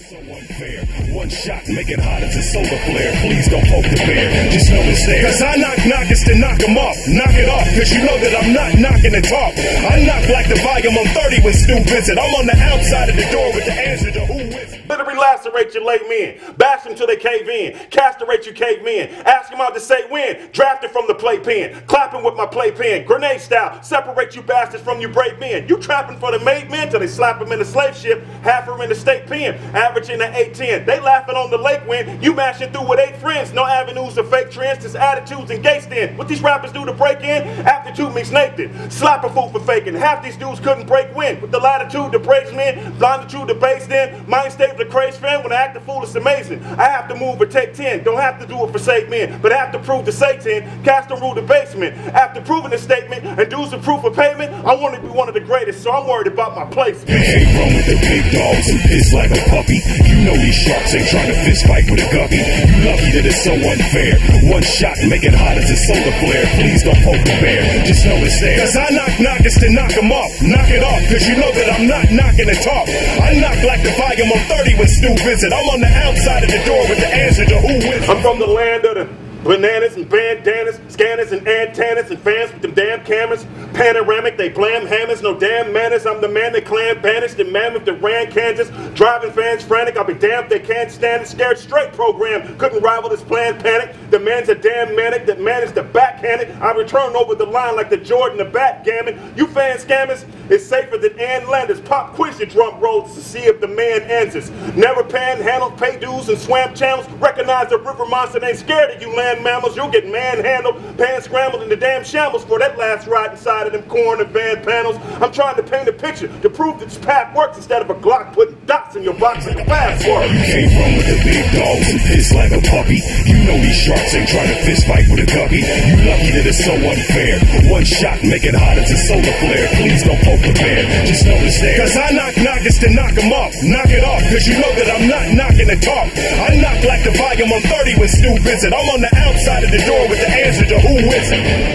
It's so unfair. One shot, make it hot as a solar flare. Please don't poke the bear, just know it's there. Cause I knock, it's to knock them off. Knock it off, cause you know that I'm not knocking and talk. I knock like the volume on 30 with Stu Vincent. I'm on the outside of the door with the answer to who is it. Literally lacerate your late men. Bash them till they cave in. Castrate you cave men. Ask them out to say when. Drafted from the playpen. Clapping with my playpen. Grenade style. Separate you bastards from you brave men. You trapping for the made men till they slap them in the slave ship. Half her in the state pen. Averaging at 810. They laughing on the lake when you mashing through with 8 friends. No avenues of fake trends, just attitudes and gates then. What these rappers do to break in? Aptitude means naked. Slap a fool for faking. Half these dudes couldn't break win. With the latitude to praise men, longitude to base then. Mind state of the craze fan. When I act a fool, it's amazing. I have to move or take 10. Don't have to do it for sake men, but I have to prove to Satan. Cast and rule the basement. After proving the statement and dues the proof of payment, I want to be one of the greatest, so I'm worried about my place. Hey, run with the big dogs and piss like a puppy. You know these sharks ain't trying to fist fight with a guppy. You lucky that it's so unfair. One shot, make it hot as a solar flare. Please don't poke the bear, just know it's there. Cause I knock, it's to knock them off. Knock it off, cause you know that I'm not knocking and talk. I knock like the volume on 30 when Stu visit. I'm on the outside of the door with the answer to who wins. I'm from the land of the bananas and bandanas, scanners and antennas and fans with them damn cameras. Panoramic, they blam hammers, no damn manners. I'm the man that clan banished, the mammoth that ran Kansas. Driving fans frantic, I'll be damned they can't stand it. Scared straight program, couldn't rival this planned panic. The man's a damn manic, that managed to backhand it. I return over the line like the Jordan, the backgammon. You fan scammers, it's safer than Ann Landers. Pop quiz your drum rolls to see if the man answers. Never panhandled, pay dues and swam channels. Recognize the river monster, they ain't scared of you land mammals, you'll get manhandled, pan scrambled in the damn shambles for that last ride inside of them corn and van panels. I'm trying to paint a picture to prove that this path works instead of a Glock putting dots in your box like a fast work. You can't run with the big dogs and piss like a puppy. You know these sharks ain't trying to fist fight with a guppy. You lucky that it's so unfair. One shot, make it hot as a solar flare. Please don't poke the bear, just know it's there. Cause I knock, it's to knock them off. Knock it off, cause you know that I'm not knocking the talk. I knock like the volume on 30 when Stu visit. I'm on the outside of the door with the answer to who is it.